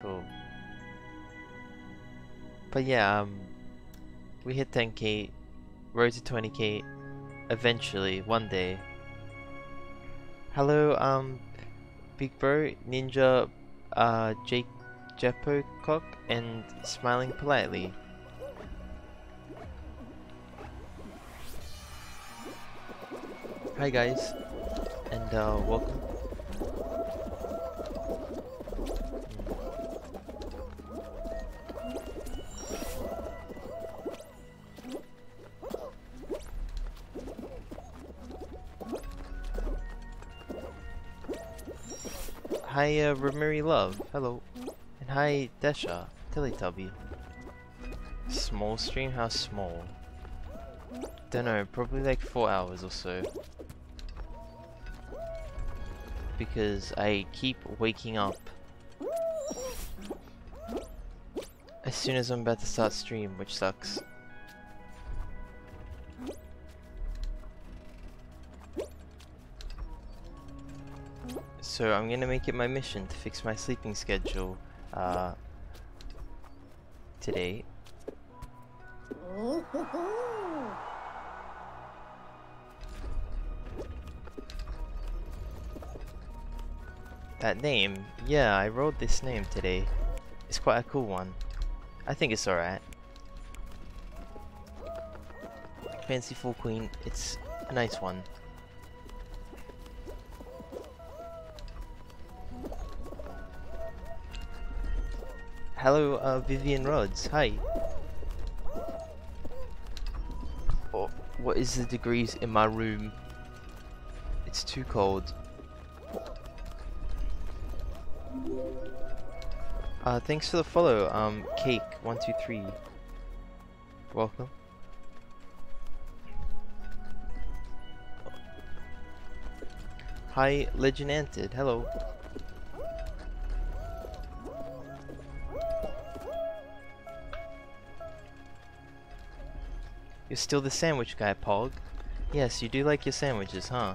Cool. But yeah, we hit 10k, road to 20k, eventually, one day. Hello, Big Bro, Ninja, Jake Jepocock, and smiling politely. Hi guys, and welcome. Hi, Ramiri Love, hello, and hi, Dasha, Teletubby. Small stream? How small? Dunno, probably like 4 hours or so. Because I keep waking up as soon as I'm about to start stream, which sucks. So I'm gonna make it my mission to fix my sleeping schedule today. That name, yeah, I rolled this name today. It's quite a cool one. I think it's alright. Fancy Fool Queen, it's a nice one. Hello, Vivian Rods, hi. Oh, what is the degrees in my room? It's too cold. Thanks for the follow, Cake123. Welcome. Hi, LegendAnted, hello. You're still the sandwich guy, Pog. Yes, you do like your sandwiches, huh?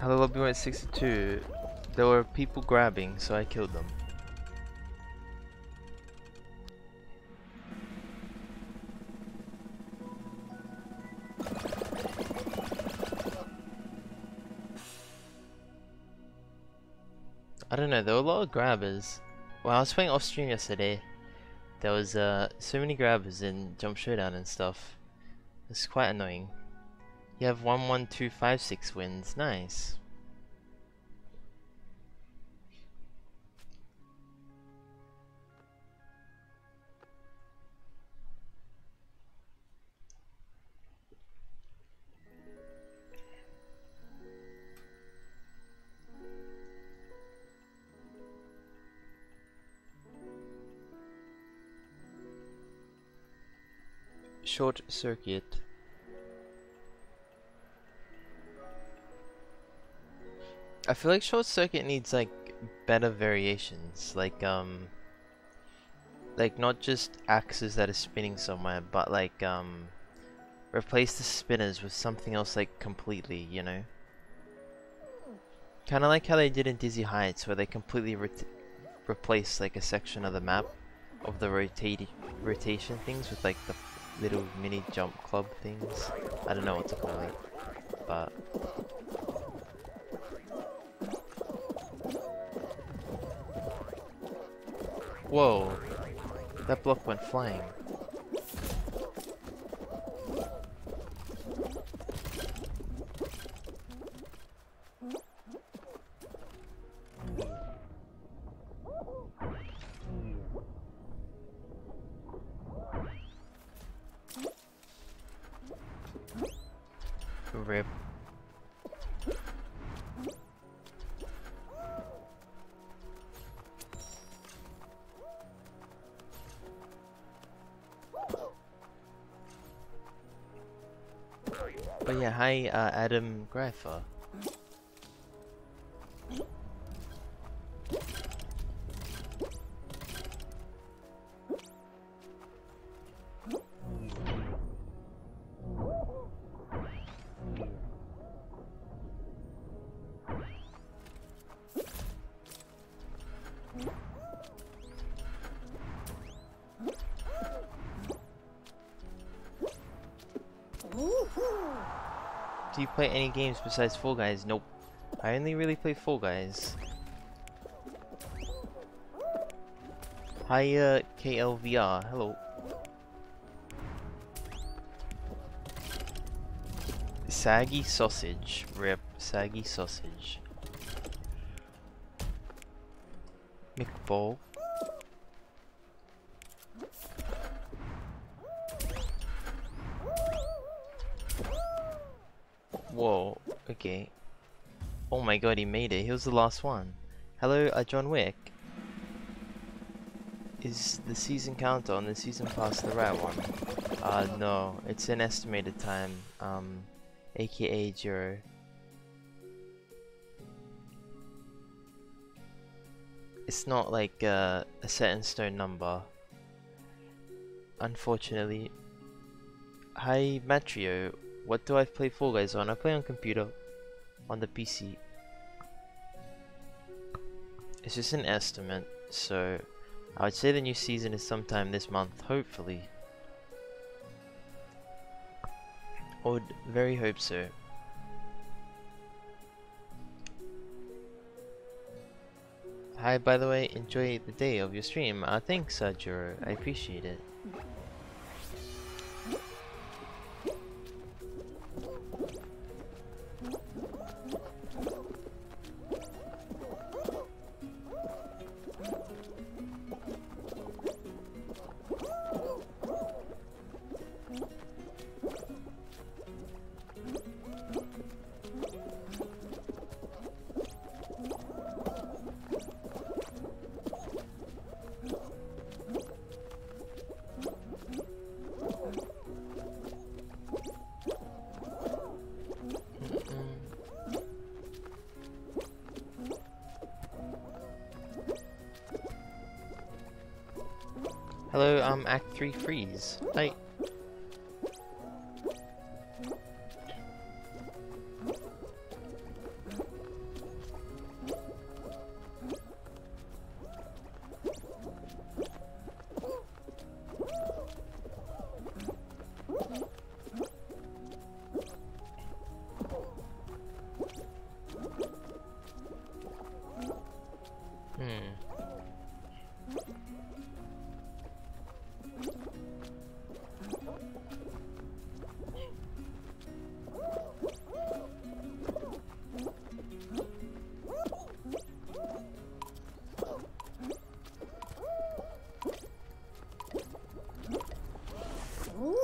Hello, lobby 62. There were people grabbing, so I killed them. I don't know, there were a lot of grabbers. When I was playing off stream yesterday, there was so many grabbers in Jump Showdown and stuff. It's quite annoying. You have 1, 1, 2, 5, 6 wins, nice. Short circuit. I feel like Short Circuit needs like better variations, like not just axes that are spinning somewhere, but like replace the spinners with something else, like completely, you know. Kind of like how they did in Dizzy Heights, where they completely replaced like a section of the map of the rotation things with like the little mini jump club things. I don't know what to call it, but. Whoa, that block went flying. Rip. But yeah, hi, Adam Grafer. Do you play any games besides Fall Guys? Nope. I only really play Fall Guys. Hiya, KLVR. Hello. Saggy Sausage. Rip. Saggy Sausage. McBall. Whoa, okay. Oh my god, he made it. He was the last one. Hello, John Wick. Is the season counter on the season pass the right one? No. It's an estimated time. AKA zero. It's not like a set in stone number, unfortunately. Hi Matrio, what do I play Fall Guys on? I play on computer, on the PC. It's just an estimate, so I would say the new season is sometime this month, hopefully. I would very hope so. Hi, by the way, enjoy the day of your stream. Thanks, Sajiro. I appreciate it. Hello, Act 3 Freeze. Hi.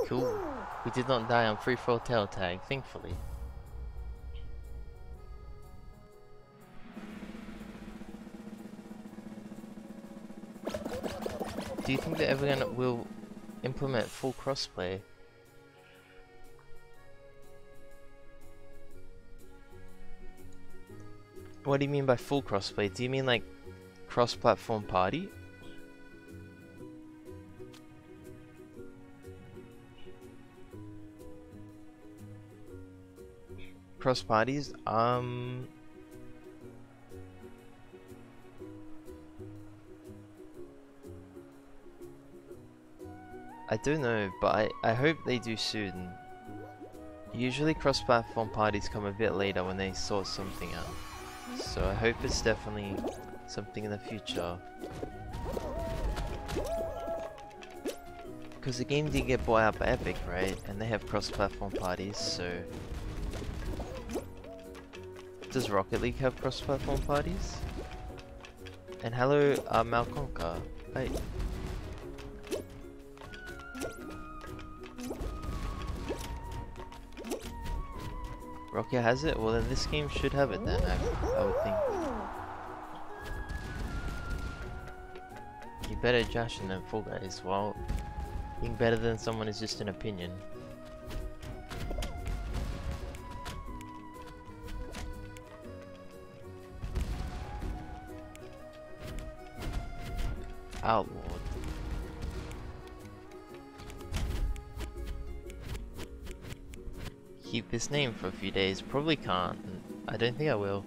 Cool. We did not die on free for all tail tag, thankfully. Do you think that everyone will implement full crossplay? What do you mean by full crossplay? Do you mean like cross-platform party? Cross parties? I don't know, but I hope they do soon. Usually cross-platform parties come a bit later when they sort something out. So I hope it's definitely something in the future. Because the game did get bought out by Epic, right? And they have cross-platform parties, so... Does Rocket League have cross-platform parties? And hello, Malconca. Hi. Rocket has it? Well, then this game should have it then, I would think. You better Josh and them Fall Guys. Well, being better than someone is just an opinion. Outlord. Keep this name for a few days. Probably can't. I don't think I will.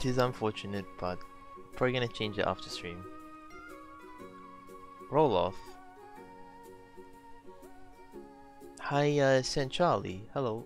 It is unfortunate, but probably gonna change it after stream. Roloff. Hi, San Charlie. Hello.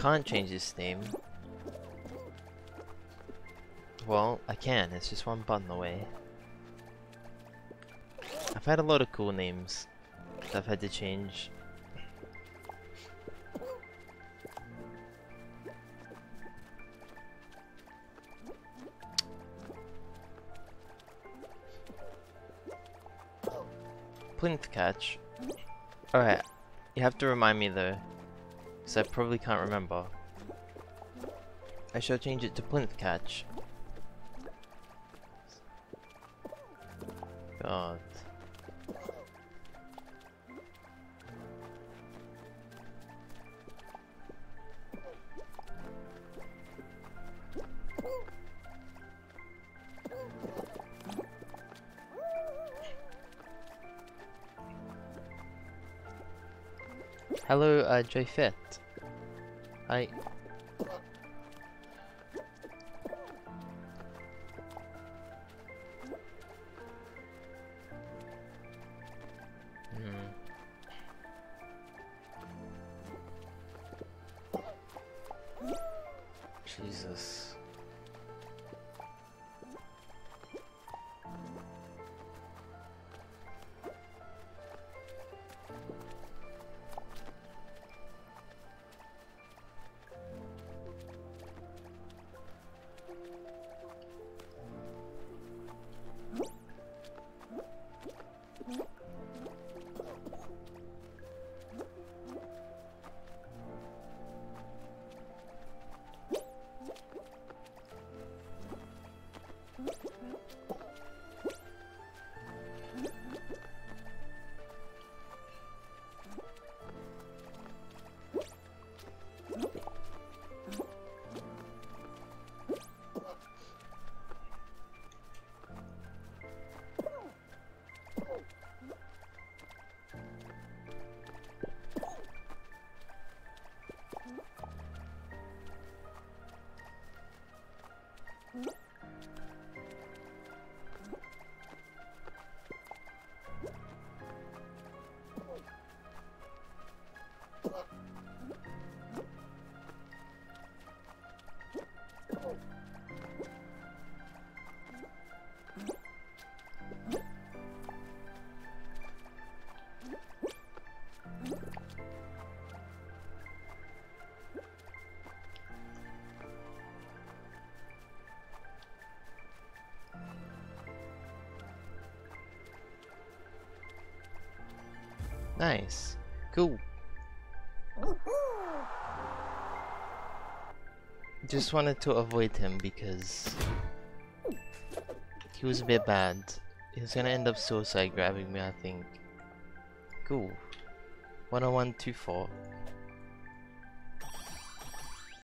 Can't change this name. Well, I can. It's just one button away. I've had a lot of cool names that I've had to change. Plinth catch. Alright, you have to remind me though. So I probably can't remember. I shall change it to plinth catch. God. Hello, Jayfeather. Hi. Jesus. Nice. Cool. Just wanted to avoid him because he was a bit bad. He was gonna end up suicide grabbing me, I think. Cool. 10124.